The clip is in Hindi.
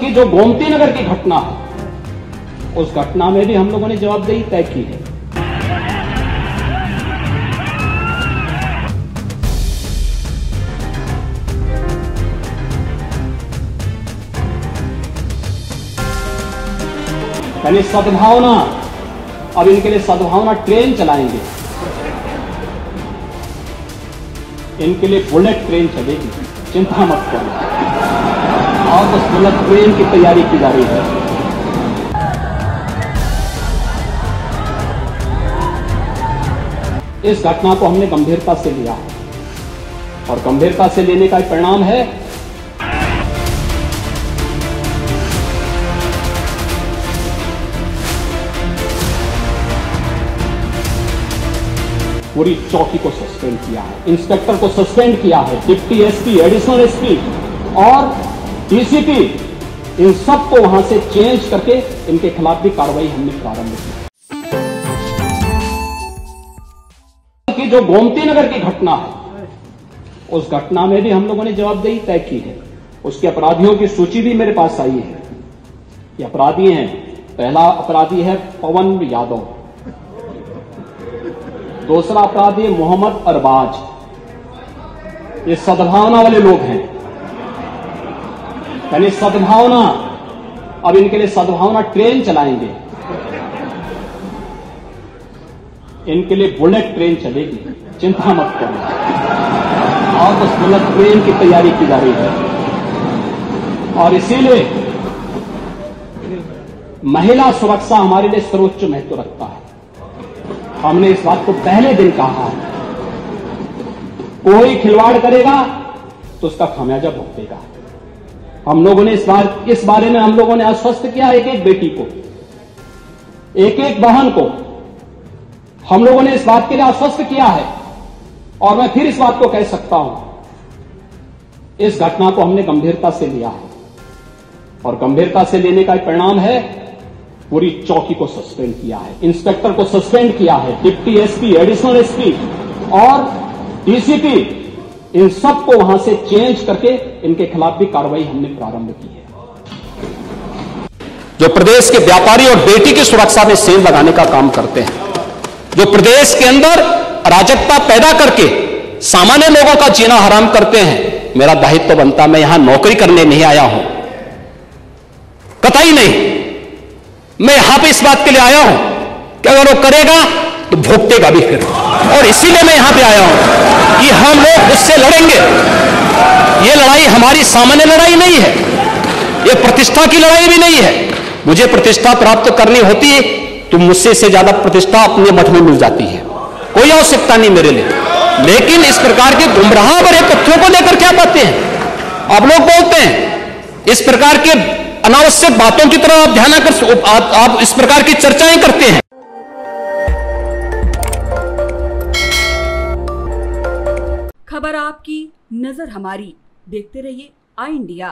कि जो गोमती नगर की घटना है, उस घटना में भी हम लोगों ने जवाबदेही तय की है। यानी सद्भावना, अब इनके लिए सद्भावना ट्रेन चलाएंगे, इनके लिए बुलेट ट्रेन चलेगी, चिंता मत करो। और उस बुलेट ट्रेन की तैयारी की जा रही है। इस घटना को हमने गंभीरता से लिया है और गंभीरता से लेने का परिणाम है पूरी चौकी को सस्पेंड किया है, इंस्पेक्टर को सस्पेंड किया है, डिप्टी एसपी, एडिशनल एसपी और डीसीपी, इन सबको वहां से चेंज करके इनके खिलाफ भी कार्रवाई हमने प्रारंभ की। कि जो गोमती नगर की घटना है, उस घटना में भी हम लोगों ने जवाबदेही तय की है। उसके अपराधियों की सूची भी मेरे पास आई है। ये अपराधी हैं, पहला अपराधी है पवन यादव, दूसरा अपराधी मोहम्मद अरबाज। ये सद्भावना वाले लोग हैं, यानी सद्भावना, अब इनके लिए सद्भावना ट्रेन चलाएंगे, इनके लिए बुलेट ट्रेन चलेगी, चिंता मत करो। और उस बुलेट ट्रेन की तैयारी की जा रही है। और इसीलिए महिला सुरक्षा हमारे लिए सर्वोच्च महत्व रखता है। हमने इस बात को पहले दिन कहा, कोई खिलवाड़ करेगा तो उसका खामियाजा भुगतेगा। हम लोगों ने इस बारे में हम लोगों ने आश्वस्त किया, एक एक बेटी को, एक एक बहन को हम लोगों ने इस बात के लिए आश्वस्त किया है। और मैं फिर इस बात को कह सकता हूं, इस घटना को हमने गंभीरता से लिया है और गंभीरता से लेने का परिणाम है पूरी चौकी को सस्पेंड किया है, इंस्पेक्टर को सस्पेंड किया है, डिप्टी एसपी, एडिशनल एसपी और डीसीपी, इन सबको वहां से चेंज करके इनके खिलाफ भी कार्रवाई हमने प्रारंभ की है। जो प्रदेश के व्यापारी और बेटी की सुरक्षा में सेल लगाने का काम करते हैं, जो प्रदेश के अंदर अराजकता पैदा करके सामान्य लोगों का जीना हराम करते हैं, मेरा दायित्व तो बनता, मैं यहां नौकरी करने नहीं आया हूं, कतई नहीं। मैं यहां पे इस बात के लिए आया हूं कि अगर वो करेगा तो भुगतेगा भी फिर, और इसीलिए मैं यहां पे आया हूं कि हम लोग उससे लड़ेंगे। ये लड़ाई हमारी सामान्य लड़ाई नहीं है, ये प्रतिष्ठा की लड़ाई भी नहीं है। मुझे प्रतिष्ठा प्राप्त करनी होती है तो मुझसे से ज्यादा प्रतिष्ठा अपने मठ में मिल जाती है, कोई आवश्यकता नहीं मेरे लिए। लेकिन इस प्रकार के गुमराह भरे तथ्यों को लेकर क्या बातें हैं आप लोग बोलते हैं, इस प्रकार के अनावश्यक बातों की तरफ आप ध्यान आकर्षित, आप इस प्रकार की चर्चाएं करते हैं। खबर आपकी, नजर हमारी, देखते रहिए आई इंडिया।